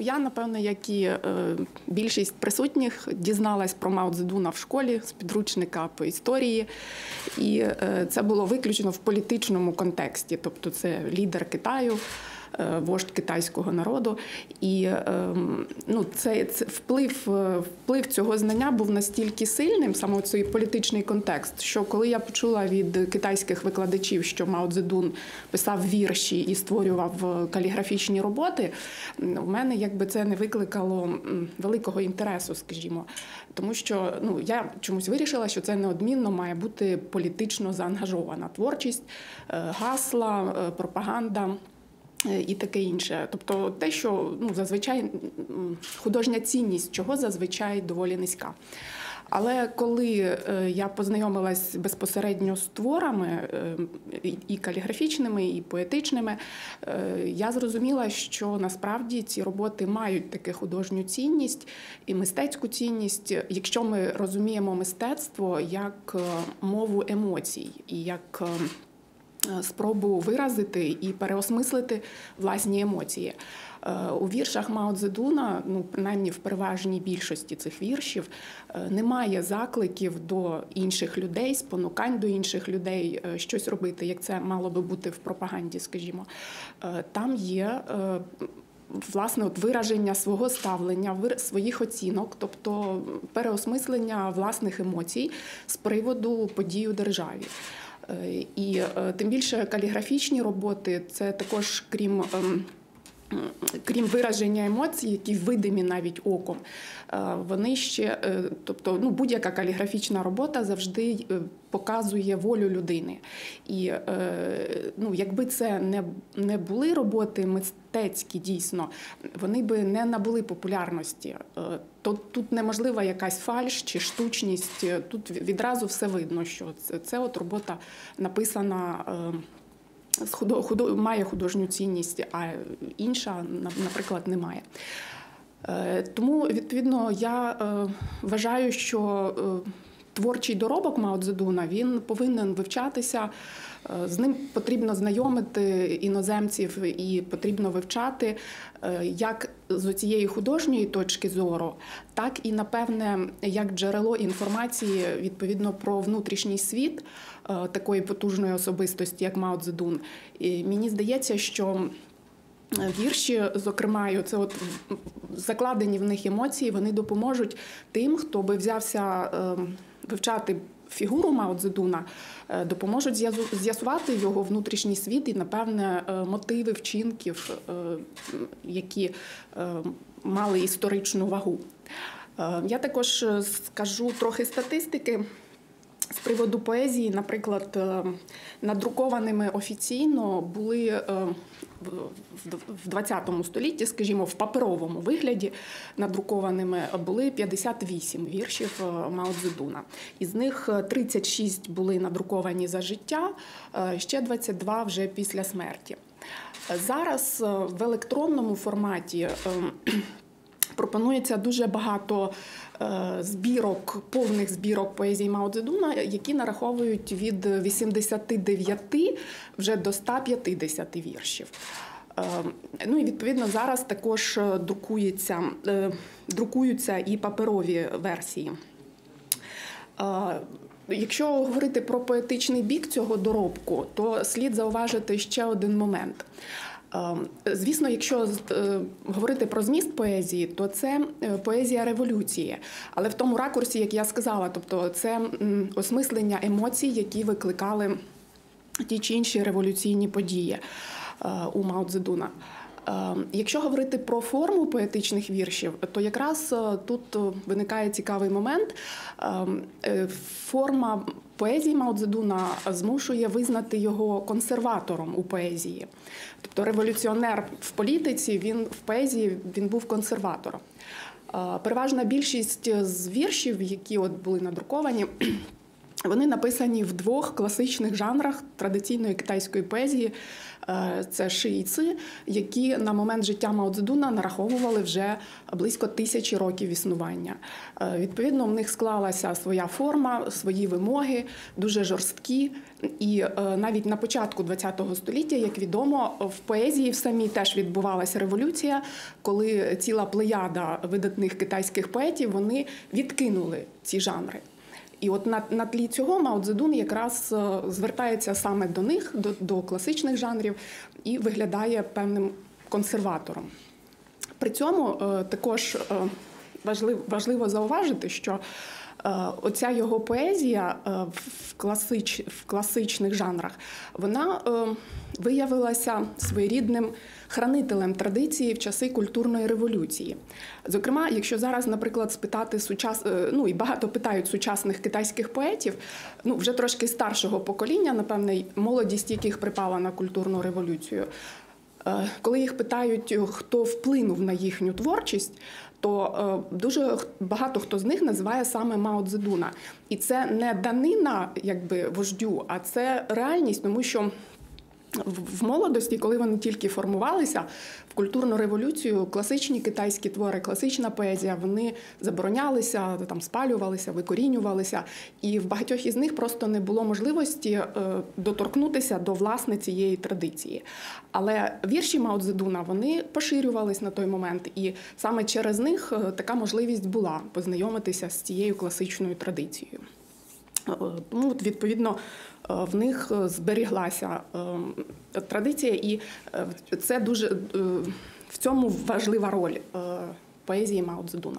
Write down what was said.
Я, напевно, як і більшість присутніх, дізналась про Мао Цзедуна в школі з підручника по історії. І це було виключно в політичному контексті. Тобто це лідер Китаю, вождь китайського народу. І вплив цього знання був настільки сильним, саме цей політичний контекст, що коли я почула від китайських викладачів, що Мао Цзедун писав вірші і створював каліграфічні роботи, в мене якби це не викликало великого інтересу, скажімо. Тому що я чомусь вирішила, що це неодмінно має бути політично заангажована творчість, гасла, пропаганда і таке інше. Тобто те, що зазвичай художня цінність, чого зазвичай доволі низька. Але коли я познайомилась безпосередньо з творами, і каліграфічними, і поетичними, я зрозуміла, що насправді ці роботи мають таку художню цінність і мистецьку цінність, якщо ми розуміємо мистецтво як мову емоцій і як спробу виразити і переосмислити власні емоції. У віршах Мао Цзедуна, принаймні в переважній більшості цих віршів, немає закликів до інших людей, спонукань до інших людей щось робити, як це мало би бути в пропаганді, скажімо. Там є власне вираження свого ставлення, своїх оцінок, тобто переосмислення власних емоцій з приводу подій у державі. І тим більше каліграфічні роботи – це також, крім вираження емоцій, які видимі навіть оком, вони ще, тобто будь-яка каліграфічна робота завжди показує волю людини. І якби це не були роботи мистецькі дійсно, вони би не набули популярності. Тут неможлива якась фальш чи штучність, тут відразу все видно, що це от робота написана, має художню цінність, а інша, наприклад, не має. Тому, відповідно, я вважаю, що творчий доробок Мао Цзедуна, він повинен вивчатися, з ним потрібно знайомити іноземців і потрібно вивчати як з цієї художньої точки зору, так і, напевне, як джерело інформації відповідно про внутрішній світ такої потужної особистості, як Мао Цзедун. І мені здається, що вірші, зокрема, закладені в них емоції, вони допоможуть тим, хто би взявся вивчати фігуру Мао Цзедуна, допоможуть з'ясувати його внутрішній світ і, напевне, мотиви вчинків, які мали історичну вагу. Я також скажу трохи статистики. З приводу поезії, наприклад, надрукованими офіційно були в 20 столітті, скажімо, в паперовому вигляді надрукованими були 58 віршів Мао Цзедуна. Із них 36 були надруковані за життя, ще 22 вже після смерті. Зараз в електронному форматі пропонується дуже багато збірок, повних збірок поезії Мао Цзедуна, які нараховують від 89 вже до 150 віршів. І, відповідно, зараз також друкуються і паперові версії. Якщо говорити про поетичний бік цього доробку, то слід зауважити ще один момент. Звісно, якщо говорити про зміст поезії, то це поезія революції. Але в тому ракурсі, як я сказала, тобто це осмислення емоцій, які викликали ті чи інші революційні події у Мао Цзедуна. Якщо говорити про форму поетичних віршів, то якраз тут виникає цікавий момент. Форма поезії Мао Цзедуна змушує визнати його консерватором у поезії. Тобто революціонер в політиці, в поезії він був консерватором. Переважна більшість з віршів, які були надруковані, Вони написані в двох класичних жанрах традиційної китайської поезії. Це ши і ци, які на момент життя Мао Цзедуна нараховували вже близько 1000 років існування. Відповідно, в них склалася своя форма, свої вимоги, дуже жорсткі. І навіть на початку ХХ століття, як відомо, в поезії в самій теж відбувалася революція, коли ціла плеяда видатних китайських поетів, вони відкинули ці жанри. І от на тлі цього Мао Цзедун якраз звертається саме до них, до класичних жанрів, і виглядає певним консерватором. При цьому також важливо зауважити, що оця його поезія в класичних жанрах, вона виявилася своєрідним хранителем традиції в часи культурної революції. Зокрема, якщо зараз, наприклад, спитати і багато питають сучасних китайських поетів, вже трошки старшого покоління, напевне, молодість яких припала на культурну революцію, коли їх питають, хто вплинув на їхню творчість, то дуже багато хто з них називає саме Мао Цзедуна. І це не данина, якби, вождю, а це реальність, тому що в молодості, коли вони тільки формувалися, в культурну революцію класичні китайські твори, класична поезія, вони заборонялися, там, спалювалися, викорінювалися. І в багатьох із них просто не було можливості доторкнутися до, власне, цієї традиції. Але вірші Мао Цзедуна, вони поширювались на той момент, і саме через них така можливість була познайомитися з цією класичною традицією. Тому, відповідно, в них зберіглася традиція, і це дуже в цьому важлива роль поезії Мао Цзедуна.